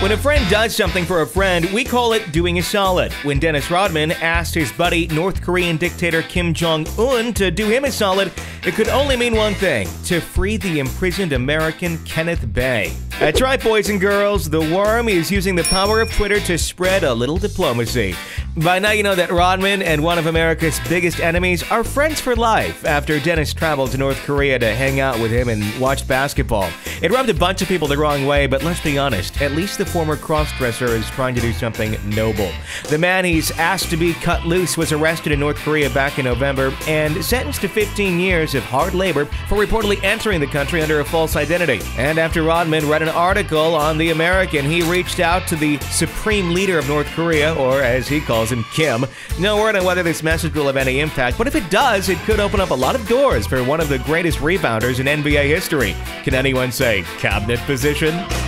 When a friend does something for a friend, we call it doing a solid. When Dennis Rodman asked his buddy, North Korean dictator Kim Jong-un, to do him a solid, it could only mean one thing: to free the imprisoned American Kenneth Bae. That's right, boys and girls, the worm is using the power of Twitter to spread a little diplomacy. By now you know that Rodman and one of America's biggest enemies are friends for life after Dennis traveled to North Korea to hang out with him and watch basketball. It rubbed a bunch of people the wrong way, but let's be honest, at least the former crossdresser is trying to do something noble. The man he's asked to be cut loose was arrested in North Korea back in November and sentenced to 15 years of hard labor for reportedly entering the country under a false identity. And after Rodman read an article on The American, he reached out to the supreme leader of North Korea, or as he calls him, Kim. No word on whether this message will have any impact, but if it does, it could open up a lot of doors for one of the greatest rebounders in NBA history. Can anyone say cabinet position?